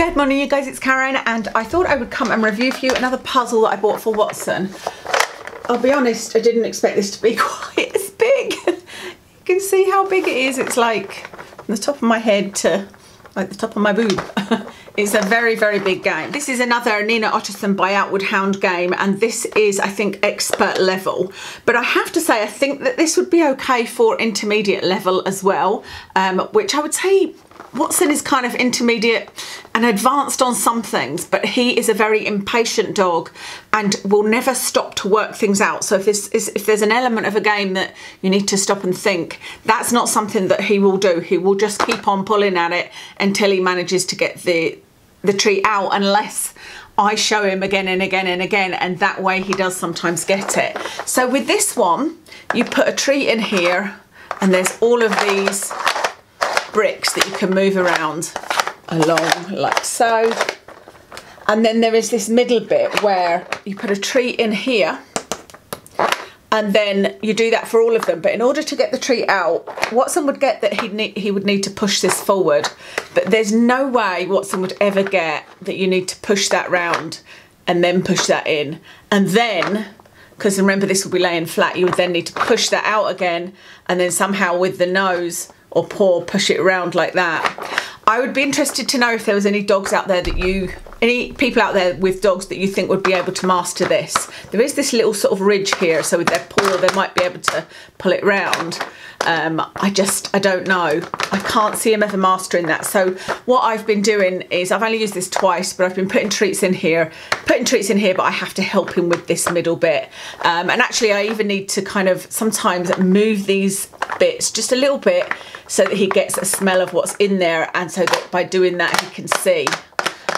Good morning you guys, it's Karen, and I thought I would come and review for you another puzzle that I bought for Watson. I'll be honest, I didn't expect this to be quite as big. You can see how big it is. It's like from the top of my head to like the top of my boob. It's a very, very big game. This is another Nina Ottosson by Outward Hound game, and this is, I think, expert level. But I have to say, I think that this would be okay for intermediate level as well, which I would say Watson is kind of intermediate and advanced on some things, but he is a very impatient dog and will never stop to work things out. So if there's an element of a game that you need to stop and think, that's not something that he will do. He will just keep on pulling at it until he manages to get the treat out, unless I show him again and again and again, and that way he does sometimes get it. So with this one, you put a treat in here and there's all of these bricks that you can move around along like so, and then there is this middle bit where you put a treat in here, and then you do that for all of them. But in order to get the treat out, Watson would get that he would need to push this forward, but there's no way Watson would ever get that you need to push that round and then push that in, and then, because remember this will be laying flat, you would then need to push that out again, and then somehow with the nose or paw push it around like that. I would be interested to know if there was any dogs out there that you, any people out there with dogs that you think would be able to master this. There is this little sort of ridge here, so with their paw they might be able to pull it round. I don't know. I can't see him ever mastering that. So what I've been doing is, I've only used this twice, but I've been putting treats in here, but I have to help him with this middle bit. And actually I even need to kind of sometimes move these bits just a little bit so that he gets a smell of what's in there, and so that by doing that he can see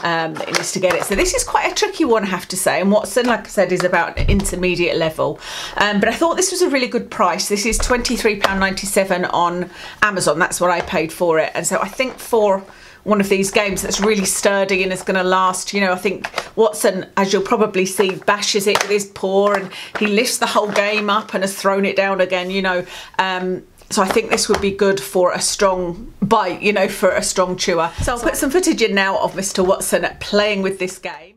that he needs to get it. So this is quite a tricky one, I have to say, and Watson, like I said, is about an intermediate level, but I thought this was a really good price. This is £23.97 on Amazon. That's what I paid for it, and so I think for one of these games that's really sturdy and is going to last, you know, I think Watson, as you'll probably see, bashes it with his paw and he lifts the whole game up and has thrown it down again, you know. So I think this would be good for a strong bite, you know, for a strong chewer. So I'll put some footage in now of Mr. Watson playing with this game.